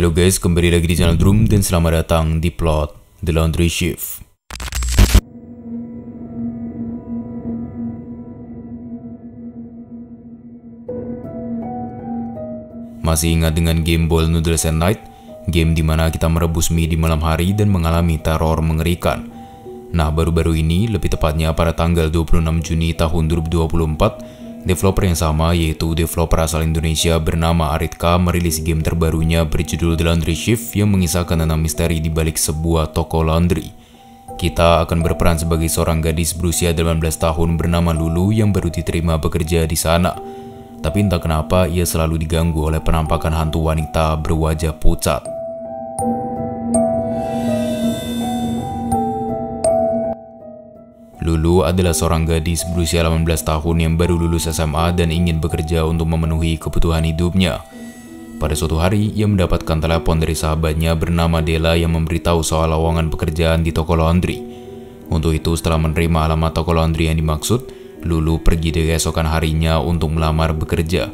Halo guys, kembali lagi di channel Droomp dan selamat datang di plot The Laundry Shift. Masih ingat dengan game Boil Noodles at Night? Game dimana kita merebus mie di malam hari dan mengalami teror mengerikan. Nah, baru-baru ini, lebih tepatnya pada tanggal 26 Juni tahun 2024, developer yang sama, yaitu developer asal Indonesia bernama Arydk, merilis game terbarunya berjudul The Laundry Shift yang mengisahkan tentang misteri di balik sebuah toko laundry. Kita akan berperan sebagai seorang gadis berusia 18 tahun bernama Lulu yang baru diterima bekerja di sana. Tapi entah kenapa ia selalu diganggu oleh penampakan hantu wanita berwajah pucat. Lulu adalah seorang gadis berusia 18 tahun yang baru lulus SMA dan ingin bekerja untuk memenuhi kebutuhan hidupnya. Pada suatu hari, ia mendapatkan telepon dari sahabatnya bernama Della yang memberitahu soal lowongan pekerjaan di toko laundry. Untuk itu, setelah menerima alamat toko laundry yang dimaksud, Lulu pergi di keesokan harinya untuk melamar bekerja.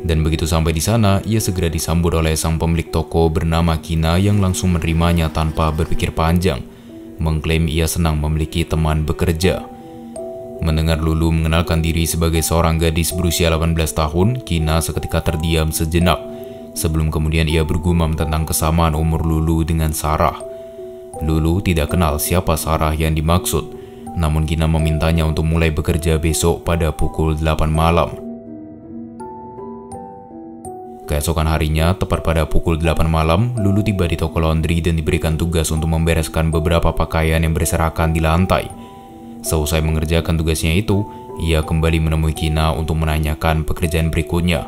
Dan begitu sampai di sana, ia segera disambut oleh sang pemilik toko bernama Kina yang langsung menerimanya tanpa berpikir panjang. Mengklaim ia senang memiliki teman bekerja. Mendengar Lulu mengenalkan diri sebagai seorang gadis berusia 18 tahun, Kina seketika terdiam sejenak, sebelum kemudian ia bergumam tentang kesamaan umur Lulu dengan Sarah. Lulu tidak kenal siapa Sarah yang dimaksud, namun Kina memintanya untuk mulai bekerja besok pada pukul 8 malam. Keesokan harinya, tepat pada pukul 8 malam, Lulu tiba di toko laundry dan diberikan tugas untuk membereskan beberapa pakaian yang berserakan di lantai. Seusai mengerjakan tugasnya itu, ia kembali menemui Kina untuk menanyakan pekerjaan berikutnya.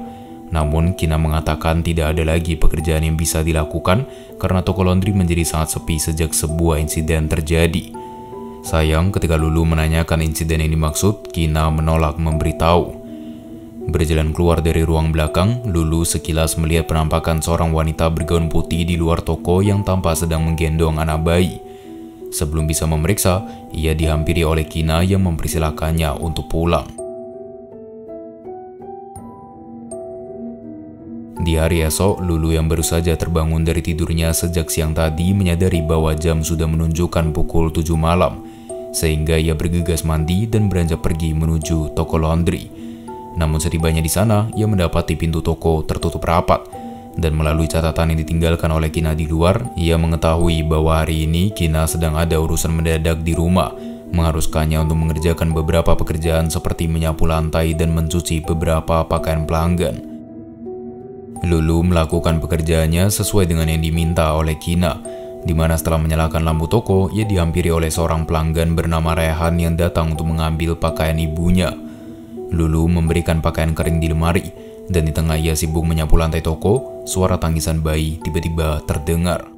Namun, Kina mengatakan tidak ada lagi pekerjaan yang bisa dilakukan karena toko laundry menjadi sangat sepi sejak sebuah insiden terjadi. Sayang, ketika Lulu menanyakan insiden yang dimaksud, Kina menolak memberitahu. Berjalan keluar dari ruang belakang, Lulu sekilas melihat penampakan seorang wanita bergaun putih di luar toko yang tampak sedang menggendong anak bayi. Sebelum bisa memeriksa, ia dihampiri oleh Kina yang mempersilahkannya untuk pulang. Di hari esok, Lulu yang baru saja terbangun dari tidurnya sejak siang tadi menyadari bahwa jam sudah menunjukkan pukul 7 malam, sehingga ia bergegas mandi dan beranjak pergi menuju toko laundry. Namun setibanya di sana, ia mendapati pintu toko tertutup rapat. Dan melalui catatan yang ditinggalkan oleh Kina di luar, ia mengetahui bahwa hari ini Kina sedang ada urusan mendadak di rumah, mengharuskannya untuk mengerjakan beberapa pekerjaan seperti menyapu lantai dan mencuci beberapa pakaian pelanggan. Lulu melakukan pekerjaannya sesuai dengan yang diminta oleh Kina, di mana setelah menyalakan lampu toko, ia dihampiri oleh seorang pelanggan bernama Rehan yang datang untuk mengambil pakaian ibunya. Lulu memberikan pakaian kering di lemari, dan di tengah ia sibuk menyapu lantai toko, suara tangisan bayi tiba-tiba terdengar.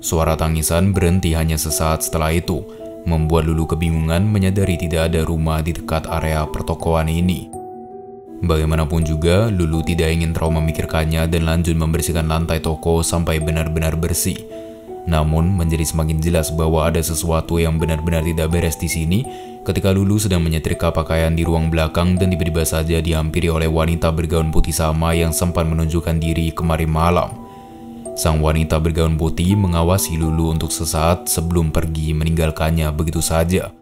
Suara tangisan berhenti hanya sesaat setelah itu, membuat Lulu kebingungan menyadari tidak ada rumah di dekat area pertokoan ini. Bagaimanapun juga, Lulu tidak ingin terlalu memikirkannya dan lanjut membersihkan lantai toko sampai benar-benar bersih. Namun, menjadi semakin jelas bahwa ada sesuatu yang benar-benar tidak beres di sini ketika Lulu sedang menyetrika pakaian di ruang belakang dan tiba-tiba saja dihampiri oleh wanita bergaun putih sama yang sempat menunjukkan diri kemarin malam. Sang wanita bergaun putih mengawasi Lulu untuk sesaat sebelum pergi meninggalkannya begitu saja.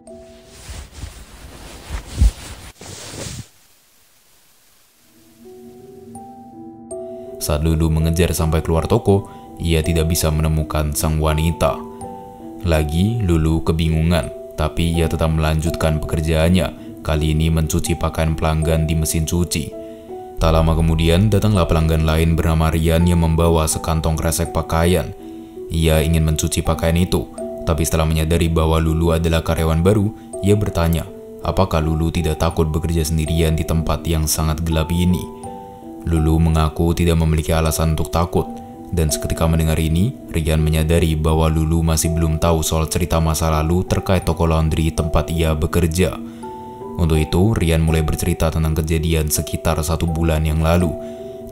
Saat Lulu mengejar sampai keluar toko, ia tidak bisa menemukan sang wanita. Lagi, Lulu kebingungan, tapi ia tetap melanjutkan pekerjaannya, kali ini mencuci pakaian pelanggan di mesin cuci. Tak lama kemudian, datanglah pelanggan lain bernama Rian yang membawa sekantong kresek pakaian. Ia ingin mencuci pakaian itu, tapi setelah menyadari bahwa Lulu adalah karyawan baru, ia bertanya, apakah Lulu tidak takut bekerja sendirian di tempat yang sangat gelap ini? Lulu mengaku tidak memiliki alasan untuk takut, dan seketika mendengar ini, Rian menyadari bahwa Lulu masih belum tahu soal cerita masa lalu terkait toko laundry tempat ia bekerja. Untuk itu, Rian mulai bercerita tentang kejadian sekitar 1 bulan yang lalu,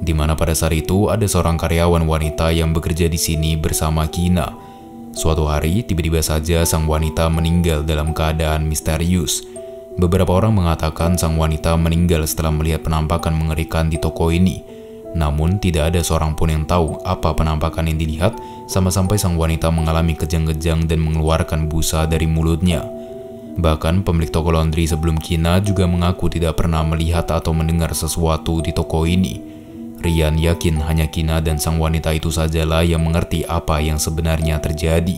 di mana pada saat itu ada seorang karyawan wanita yang bekerja di sini bersama Kina. Suatu hari, tiba-tiba saja sang wanita meninggal dalam keadaan misterius. Beberapa orang mengatakan sang wanita meninggal setelah melihat penampakan mengerikan di toko ini. Namun, tidak ada seorang pun yang tahu apa penampakan yang dilihat, sampai-sampai sang wanita mengalami kejang-kejang dan mengeluarkan busa dari mulutnya. Bahkan pemilik toko laundry sebelum Kina juga mengaku tidak pernah melihat atau mendengar sesuatu di toko ini. Rian yakin hanya Kina dan sang wanita itu sajalah yang mengerti apa yang sebenarnya terjadi.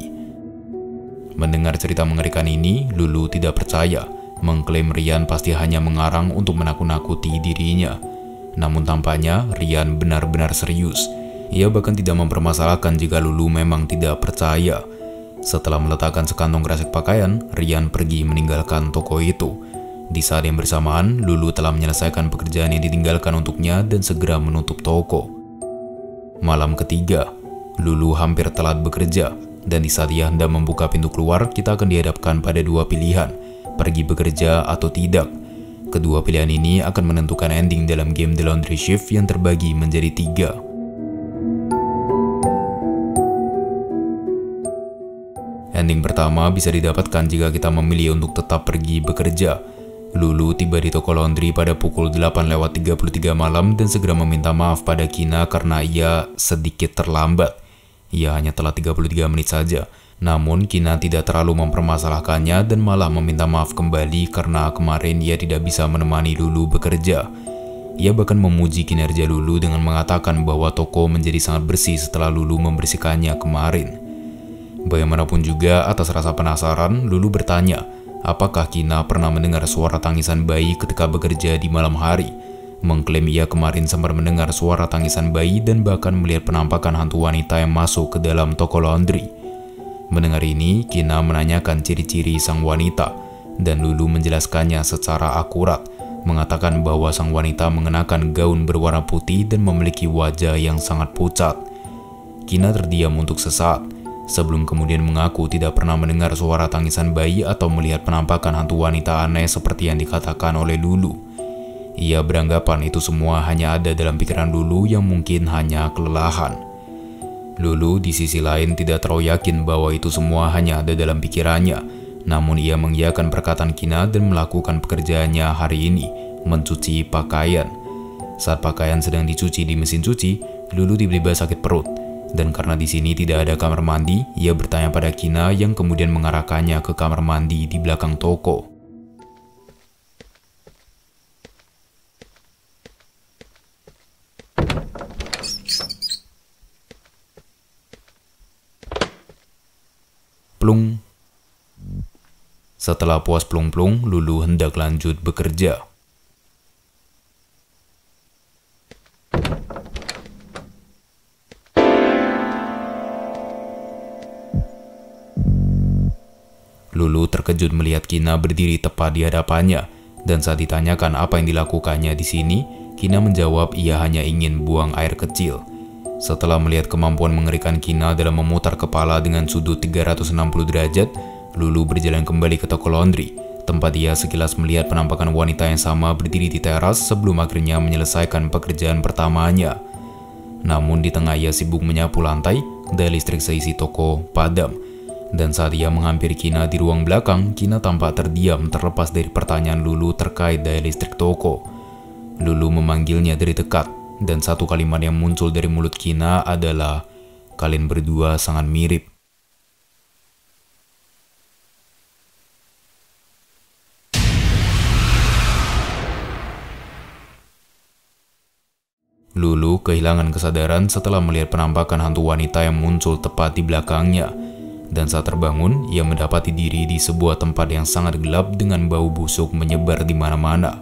Mendengar cerita mengerikan ini, Lulu tidak percaya, mengklaim Rian pasti hanya mengarang untuk menakut-nakuti dirinya. Namun tampaknya Rian benar-benar serius. Ia bahkan tidak mempermasalahkan jika Lulu memang tidak percaya. Setelah meletakkan sekantong kresek pakaian, Rian pergi meninggalkan toko itu. Di saat yang bersamaan, Lulu telah menyelesaikan pekerjaan yang ditinggalkan untuknya dan segera menutup toko. Malam ketiga, Lulu hampir telat bekerja, dan di saat ia hendak membuka pintu keluar, kita akan dihadapkan pada dua pilihan, pergi bekerja atau tidak. Kedua pilihan ini akan menentukan ending dalam game The Laundry Shift yang terbagi menjadi tiga. Ending pertama bisa didapatkan jika kita memilih untuk tetap pergi bekerja. Lulu tiba di toko laundry pada pukul 8.33 malam dan segera meminta maaf pada Kina karena ia sedikit terlambat. Ia hanya telat 33 menit saja. Namun Kina tidak terlalu mempermasalahkannya dan malah meminta maaf kembali karena kemarin ia tidak bisa menemani Lulu bekerja. Ia bahkan memuji kinerja Lulu dengan mengatakan bahwa toko menjadi sangat bersih setelah Lulu membersihkannya kemarin. Bagaimanapun juga, atas rasa penasaran, Lulu bertanya, apakah Kina pernah mendengar suara tangisan bayi ketika bekerja di malam hari? Mengklaim ia kemarin sempat mendengar suara tangisan bayi dan bahkan melihat penampakan hantu wanita yang masuk ke dalam toko laundry. Mendengar ini, Kina menanyakan ciri-ciri sang wanita, dan Lulu menjelaskannya secara akurat, mengatakan bahwa sang wanita mengenakan gaun berwarna putih dan memiliki wajah yang sangat pucat. Kina terdiam untuk sesaat, sebelum kemudian mengaku tidak pernah mendengar suara tangisan bayi atau melihat penampakan hantu wanita aneh seperti yang dikatakan oleh Lulu. Ia beranggapan itu semua hanya ada dalam pikiran Lulu yang mungkin hanya kelelahan. Lulu di sisi lain tidak terlalu yakin bahwa itu semua hanya ada dalam pikirannya, namun ia mengiyakan perkataan Kina dan melakukan pekerjaannya hari ini, mencuci pakaian. Saat pakaian sedang dicuci di mesin cuci, Lulu tiba-tiba sakit perut. Dan karena di sini tidak ada kamar mandi, ia bertanya pada Kina yang kemudian mengarahkannya ke kamar mandi di belakang toko. Plung. Setelah puas plung-plung, Lulu hendak lanjut bekerja. Lulu terkejut melihat Kina berdiri tepat di hadapannya, dan saat ditanyakan apa yang dilakukannya di sini, Kina menjawab ia hanya ingin buang air kecil. Setelah melihat kemampuan mengerikan Kina dalam memutar kepala dengan sudut 360 derajat, Lulu berjalan kembali ke toko laundry, tempat ia sekilas melihat penampakan wanita yang sama berdiri di teras sebelum akhirnya menyelesaikan pekerjaan pertamanya. Namun di tengah ia sibuk menyapu lantai, daya listrik seisi toko padam. Dan saat ia menghampiri Kina di ruang belakang, Kina tampak terdiam terlepas dari pertanyaan Lulu terkait daya listrik toko. Lulu memanggilnya dari dekat, dan satu kalimat yang muncul dari mulut Kina adalah, "Kalian berdua sangat mirip." Lulu kehilangan kesadaran setelah melihat penampakan hantu wanita yang muncul tepat di belakangnya. Dan saat terbangun, ia mendapati diri di sebuah tempat yang sangat gelap dengan bau busuk menyebar di mana-mana.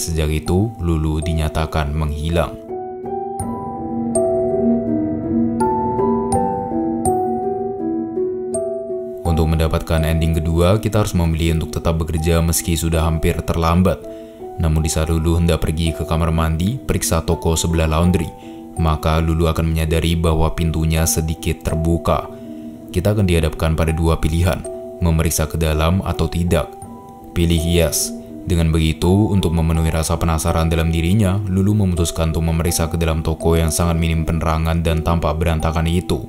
Sejak itu, Lulu dinyatakan menghilang. Untuk mendapatkan ending kedua, kita harus memilih untuk tetap bekerja meski sudah hampir terlambat. Namun di saat Lulu hendak pergi ke kamar mandi, periksa toko sebelah laundry. Maka Lulu akan menyadari bahwa pintunya sedikit terbuka. Kita akan dihadapkan pada dua pilihan, memeriksa ke dalam atau tidak. Pilih yes. Dengan begitu, untuk memenuhi rasa penasaran dalam dirinya, Lulu memutuskan untuk memeriksa ke dalam toko yang sangat minim penerangan dan tampak berantakan itu.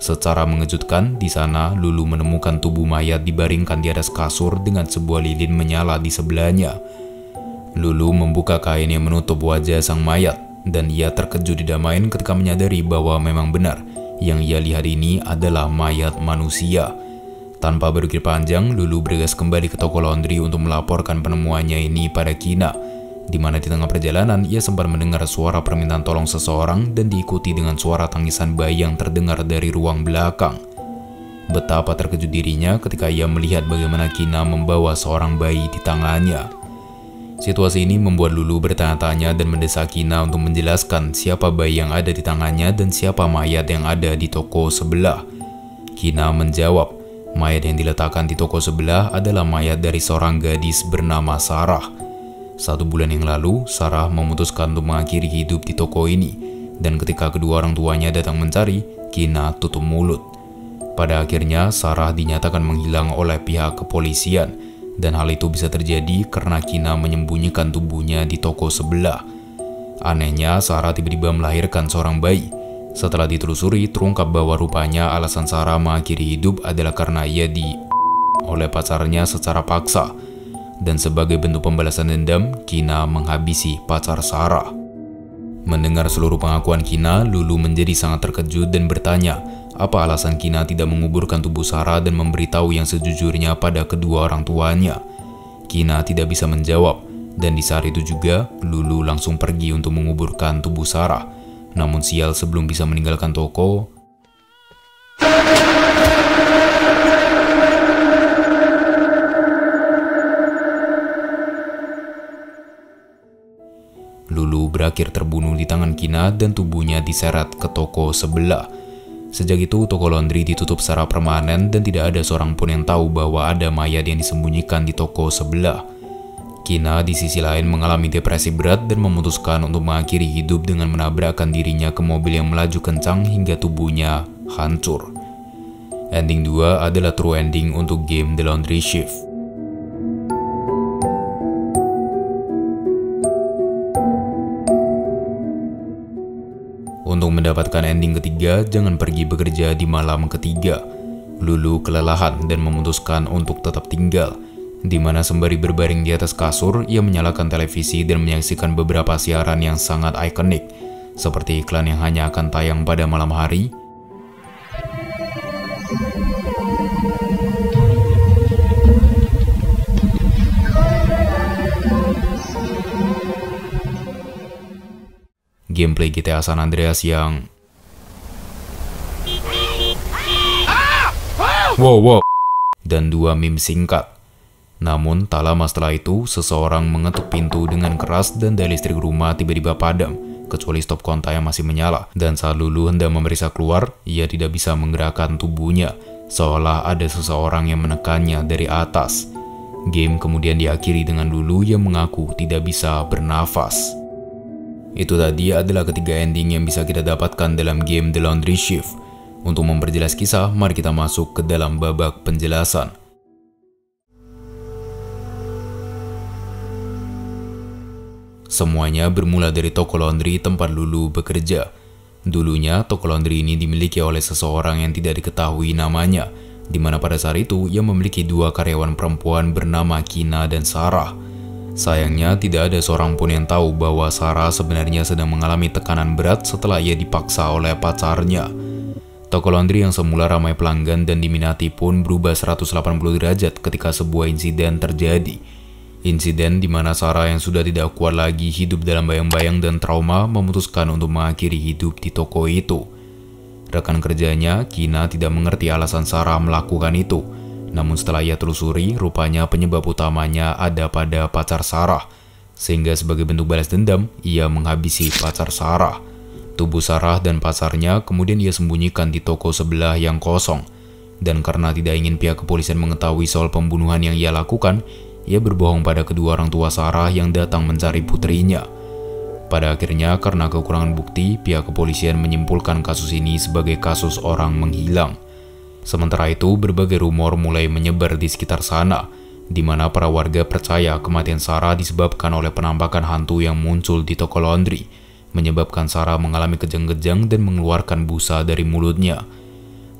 Secara mengejutkan, di sana Lulu menemukan tubuh mayat dibaringkan di atas kasur dengan sebuah lilin menyala di sebelahnya. Lulu membuka kain yang menutup wajah sang mayat, dan ia terkejut didamain ketika menyadari bahwa memang benar, yang ia lihat ini adalah mayat manusia. Tanpa berpikir panjang, Lulu bergegas kembali ke toko laundry untuk melaporkan penemuannya ini pada Kina, di mana di tengah perjalanan ia sempat mendengar suara permintaan tolong seseorang dan diikuti dengan suara tangisan bayi yang terdengar dari ruang belakang. Betapa terkejut dirinya ketika ia melihat bagaimana Kina membawa seorang bayi di tangannya. Situasi ini membuat Lulu bertanya-tanya dan mendesak Kina untuk menjelaskan siapa bayi yang ada di tangannya dan siapa mayat yang ada di toko sebelah. Kina menjawab, mayat yang diletakkan di toko sebelah adalah mayat dari seorang gadis bernama Sarah. 1 bulan yang lalu, Sarah memutuskan untuk mengakhiri hidup di toko ini, dan ketika kedua orang tuanya datang mencari, Kina tutup mulut. Pada akhirnya, Sarah dinyatakan menghilang oleh pihak kepolisian, dan hal itu bisa terjadi karena Kina menyembunyikan tubuhnya di toko sebelah. Anehnya, Sarah tiba-tiba melahirkan seorang bayi. Setelah ditelusuri, terungkap bahwa rupanya alasan Sarah mengakhiri hidup adalah karena ia oleh pacarnya secara paksa. Dan sebagai bentuk pembalasan dendam, Kina menghabisi pacar Sarah. Mendengar seluruh pengakuan Kina, Lulu menjadi sangat terkejut dan bertanya, apa alasan Kina tidak menguburkan tubuh Sarah dan memberitahu yang sejujurnya pada kedua orang tuanya? Kina tidak bisa menjawab, dan di saat itu juga, Lulu langsung pergi untuk menguburkan tubuh Sarah. Namun sial, sebelum bisa meninggalkan toko, Lulu berakhir terbunuh di tangan Kina dan tubuhnya diseret ke toko sebelah. Sejak itu, toko laundry ditutup secara permanen dan tidak ada seorang pun yang tahu bahwa ada mayat yang disembunyikan di toko sebelah. Kina di sisi lain mengalami depresi berat dan memutuskan untuk mengakhiri hidup dengan menabrakkan dirinya ke mobil yang melaju kencang hingga tubuhnya hancur. Ending 2 adalah true ending untuk game The Laundry Shift. Untuk mendapatkan ending ketiga, jangan pergi bekerja di malam ketiga. Lulu kelelahan dan memutuskan untuk tetap tinggal, di mana sembari berbaring di atas kasur, ia menyalakan televisi dan menyaksikan beberapa siaran yang sangat ikonik, seperti iklan yang hanya akan tayang pada malam hari, gameplay GTA San Andreas yang... wow, dan 2 meme singkat. Namun, tak lama setelah itu, seseorang mengetuk pintu dengan keras dan daya listrik rumah tiba-tiba padam, kecuali stop kontak yang masih menyala. Dan saat Lulu hendak memeriksa keluar, ia tidak bisa menggerakkan tubuhnya, seolah ada seseorang yang menekannya dari atas. Game kemudian diakhiri dengan Lulu yang mengaku tidak bisa bernafas. Itu tadi adalah ketiga ending yang bisa kita dapatkan dalam game The Laundry Shift. Untuk memperjelas kisah, mari kita masuk ke dalam babak penjelasan. Semuanya bermula dari toko laundry tempat Lulu bekerja. Dulunya, toko laundry ini dimiliki oleh seseorang yang tidak diketahui namanya, di mana pada saat itu ia memiliki 2 karyawan perempuan bernama Kina dan Sarah. Sayangnya, tidak ada seorang pun yang tahu bahwa Sarah sebenarnya sedang mengalami tekanan berat setelah ia dipaksa oleh pacarnya. Toko laundry yang semula ramai pelanggan dan diminati pun berubah 180 derajat ketika sebuah insiden terjadi. Insiden di mana Sarah yang sudah tidak kuat lagi hidup dalam bayang-bayang dan trauma memutuskan untuk mengakhiri hidup di toko itu. Rekan kerjanya, Kina, tidak mengerti alasan Sarah melakukan itu. Namun setelah ia telusuri, rupanya penyebab utamanya ada pada pacar Sarah. Sehingga sebagai bentuk balas dendam, ia menghabisi pacar Sarah. Tubuh Sarah dan pacarnya kemudian ia sembunyikan di toko sebelah yang kosong. Dan karena tidak ingin pihak kepolisian mengetahui soal pembunuhan yang ia lakukan, ia berbohong pada kedua orang tua Sarah yang datang mencari putrinya. Pada akhirnya, karena kekurangan bukti, pihak kepolisian menyimpulkan kasus ini sebagai kasus orang menghilang. Sementara itu, berbagai rumor mulai menyebar di sekitar sana, di mana para warga percaya kematian Sarah disebabkan oleh penampakan hantu yang muncul di toko laundry, menyebabkan Sarah mengalami kejang-kejang dan mengeluarkan busa dari mulutnya.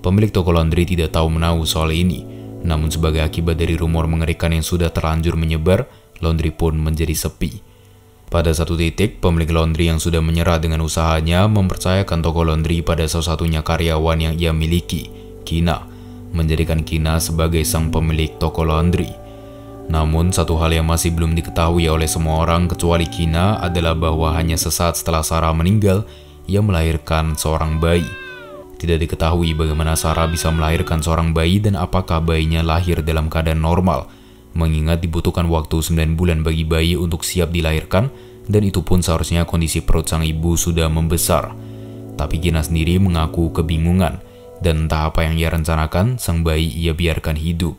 Pemilik toko laundry tidak tahu menahu soal ini, namun sebagai akibat dari rumor mengerikan yang sudah terlanjur menyebar, laundry pun menjadi sepi. Pada satu titik, pemilik laundry yang sudah menyerah dengan usahanya mempercayakan toko laundry pada salah satunya karyawan yang ia miliki, Kina, menjadikan Kina sebagai sang pemilik toko laundry. Namun, satu hal yang masih belum diketahui oleh semua orang kecuali Kina adalah bahwa hanya sesaat setelah Sarah meninggal, ia melahirkan seorang bayi. Tidak diketahui bagaimana Sarah bisa melahirkan seorang bayi dan apakah bayinya lahir dalam keadaan normal, mengingat dibutuhkan waktu 9 bulan bagi bayi untuk siap dilahirkan, dan itu pun seharusnya kondisi perut sang ibu sudah membesar. Tapi Kina sendiri mengaku kebingungan, dan entah apa yang ia rencanakan, sang bayi ia biarkan hidup.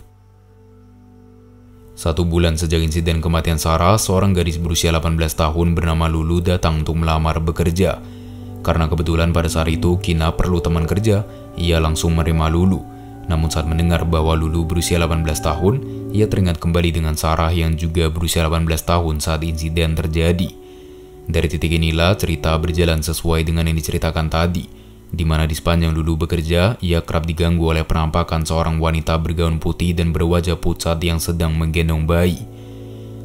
1 bulan sejak insiden kematian Sarah, seorang gadis berusia 18 tahun bernama Lulu datang untuk melamar bekerja. Karena kebetulan pada saat itu Kina perlu teman kerja, ia langsung menerima Lulu. Namun saat mendengar bahwa Lulu berusia 18 tahun, ia teringat kembali dengan Sarah yang juga berusia 18 tahun saat insiden terjadi. Dari titik inilah cerita berjalan sesuai dengan yang diceritakan tadi, di mana di sepanjang Lulu bekerja, ia kerap diganggu oleh penampakan seorang wanita bergaun putih dan berwajah pucat yang sedang menggendong bayi.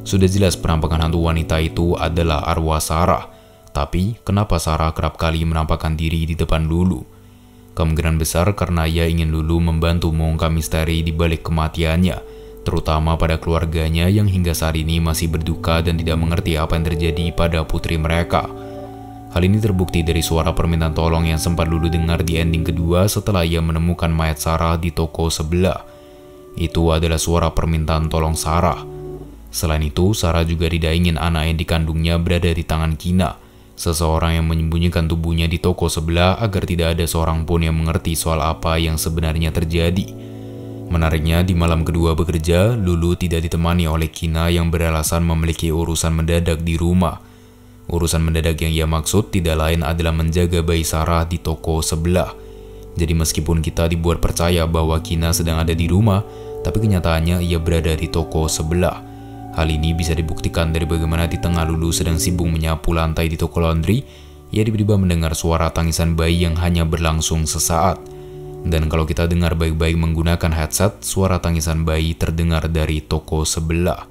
Sudah jelas penampakan hantu wanita itu adalah arwah Sarah, tapi kenapa Sarah kerap kali menampakkan diri di depan Lulu? Kemungkinan besar karena ia ingin Lulu membantu mengungkap misteri di balik kematiannya, terutama pada keluarganya yang hingga saat ini masih berduka dan tidak mengerti apa yang terjadi pada putri mereka. Hal ini terbukti dari suara permintaan tolong yang sempat Lulu dengar di ending kedua setelah ia menemukan mayat Sarah di toko sebelah. Itu adalah suara permintaan tolong Sarah. Selain itu, Sarah juga tidak ingin anak yang dikandungnya berada di tangan Kina, seseorang yang menyembunyikan tubuhnya di toko sebelah agar tidak ada seorang pun yang mengerti soal apa yang sebenarnya terjadi. Menariknya, di malam kedua bekerja, Lulu tidak ditemani oleh Kina yang beralasan memiliki urusan mendadak di rumah. Urusan mendadak yang ia maksud tidak lain adalah menjaga bayi Sarah di toko sebelah. Jadi meskipun kita dibuat percaya bahwa Kina sedang ada di rumah, tapi kenyataannya ia berada di toko sebelah. Hal ini bisa dibuktikan dari bagaimana di tengah Lulu sedang sibuk menyapu lantai di toko laundry, ia tiba-tiba mendengar suara tangisan bayi yang hanya berlangsung sesaat. Dan kalau kita dengar baik-baik menggunakan headset, suara tangisan bayi terdengar dari toko sebelah.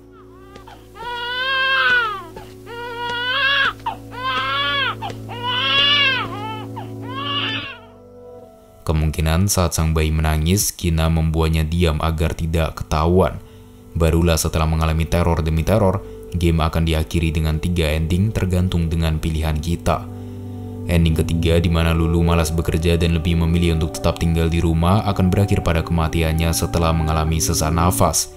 Kemungkinan saat sang bayi menangis, Kina membuatnya diam agar tidak ketahuan. Barulah setelah mengalami teror demi teror, game akan diakhiri dengan 3 ending tergantung dengan pilihan kita. Ending ketiga di mana Lulu malas bekerja dan lebih memilih untuk tetap tinggal di rumah akan berakhir pada kematiannya setelah mengalami sesak nafas.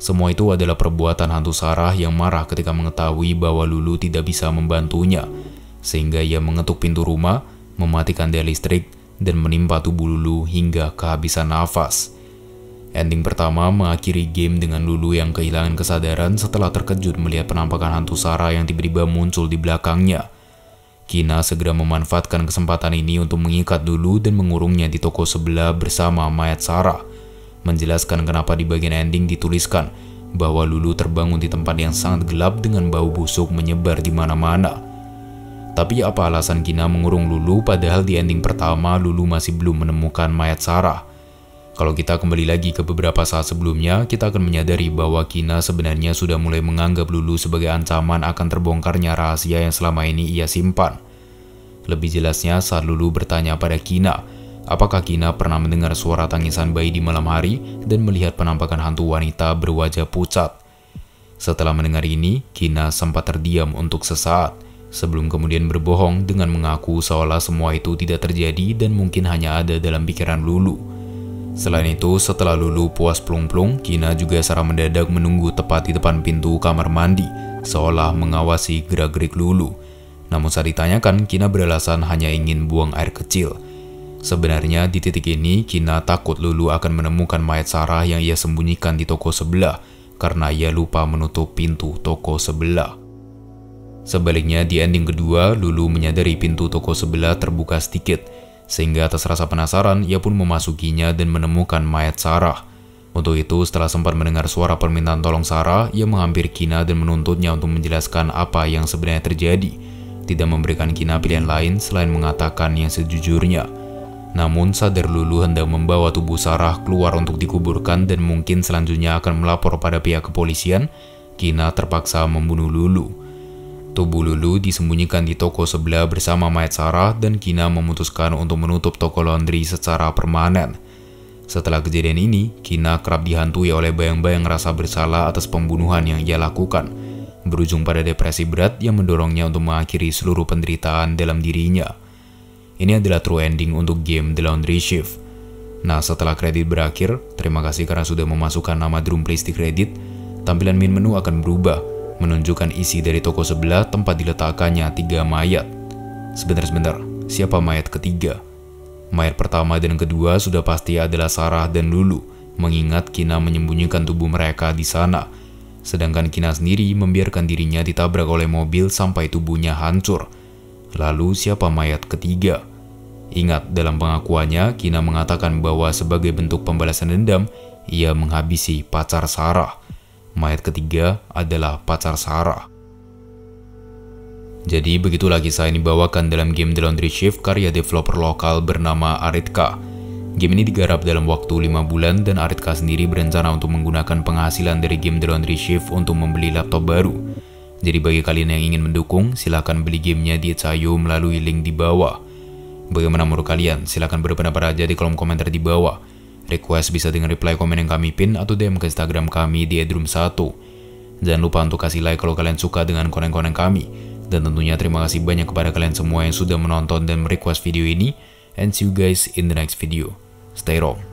Semua itu adalah perbuatan hantu Sarah yang marah ketika mengetahui bahwa Lulu tidak bisa membantunya, sehingga ia mengetuk pintu rumah, mematikan daya listrik, dan menimpa tubuh Lulu hingga kehabisan nafas. Ending pertama mengakhiri game dengan Lulu yang kehilangan kesadaran setelah terkejut melihat penampakan hantu Sarah yang tiba-tiba muncul di belakangnya. Kina segera memanfaatkan kesempatan ini untuk mengikat Lulu dan mengurungnya di toko sebelah bersama mayat Sarah. Menjelaskan kenapa di bagian ending dituliskan bahwa Lulu terbangun di tempat yang sangat gelap dengan bau busuk menyebar di mana-mana. Tapi apa alasan Kina mengurung Lulu padahal di ending pertama Lulu masih belum menemukan mayat Sarah? Kalau kita kembali lagi ke beberapa saat sebelumnya, kita akan menyadari bahwa Kina sebenarnya sudah mulai menganggap Lulu sebagai ancaman akan terbongkarnya rahasia yang selama ini ia simpan. Lebih jelasnya saat Lulu bertanya pada Kina, apakah Kina pernah mendengar suara tangisan bayi di malam hari dan melihat penampakan hantu wanita berwajah pucat. Setelah mendengar ini, Kina sempat terdiam untuk sesaat, sebelum kemudian berbohong dengan mengaku seolah semua itu tidak terjadi dan mungkin hanya ada dalam pikiran Lulu. Selain itu, setelah Lulu puas plung-plung, Kina juga secara mendadak menunggu tepat di depan pintu kamar mandi, seolah mengawasi gerak-gerik Lulu. Namun saat ditanyakan, Kina beralasan hanya ingin buang air kecil. Sebenarnya di titik ini, Kina takut Lulu akan menemukan mayat Sarah yang ia sembunyikan di toko sebelah, karena ia lupa menutup pintu toko sebelah. Sebaliknya, di ending kedua, Lulu menyadari pintu toko sebelah terbuka sedikit, sehingga atas rasa penasaran, ia pun memasukinya dan menemukan mayat Sarah. Untuk itu, setelah sempat mendengar suara permintaan tolong Sarah, ia menghampiri Kina dan menuntutnya untuk menjelaskan apa yang sebenarnya terjadi, tidak memberikan Kina pilihan lain selain mengatakan yang sejujurnya. Namun sadar Lulu hendak membawa tubuh Sarah keluar untuk dikuburkan dan mungkin selanjutnya akan melapor pada pihak kepolisian, Kina terpaksa membunuh Lulu. Tubuh Lulu disembunyikan di toko sebelah bersama mayat Sarah dan Kina memutuskan untuk menutup toko laundry secara permanen. Setelah kejadian ini, Kina kerap dihantui oleh bayang-bayang rasa bersalah atas pembunuhan yang ia lakukan, berujung pada depresi berat yang mendorongnya untuk mengakhiri seluruh penderitaan dalam dirinya. Ini adalah true ending untuk game The Laundry Shift. Nah, setelah kredit berakhir, terima kasih karena sudah memasukkan nama Droomp di kredit. Tampilan menu akan berubah, menunjukkan isi dari toko sebelah tempat diletakkannya 3 mayat. Sebentar, siapa mayat ketiga? Mayat pertama dan kedua sudah pasti adalah Sarah dan Lulu, mengingat Kina menyembunyikan tubuh mereka di sana. Sedangkan Kina sendiri membiarkan dirinya ditabrak oleh mobil sampai tubuhnya hancur. Lalu siapa mayat ketiga? Ingat, dalam pengakuannya, Kina mengatakan bahwa sebagai bentuk pembalasan dendam, ia menghabisi pacar Sarah. Mayat ketiga adalah pacar Sarah. Jadi begitulah kisah yang dibawakan dalam game The Laundry Shift karya developer lokal bernama Arydk. Game ini digarap dalam waktu 5 bulan dan Arydk sendiri berencana untuk menggunakan penghasilan dari game The Laundry Shift untuk membeli laptop baru. Jadi bagi kalian yang ingin mendukung, silahkan beli gamenya di Itch.io melalui link di bawah. Bagaimana menurut kalian? Silahkan berpendapat aja di kolom komentar di bawah. Request bisa dengan reply komen yang kami pin atau DM ke Instagram kami di @droomp1. Jangan lupa untuk kasih like kalau kalian suka dengan konten-konten kami. Dan tentunya terima kasih banyak kepada kalian semua yang sudah menonton dan merequest video ini. And see you guys in the next video. Stay raw.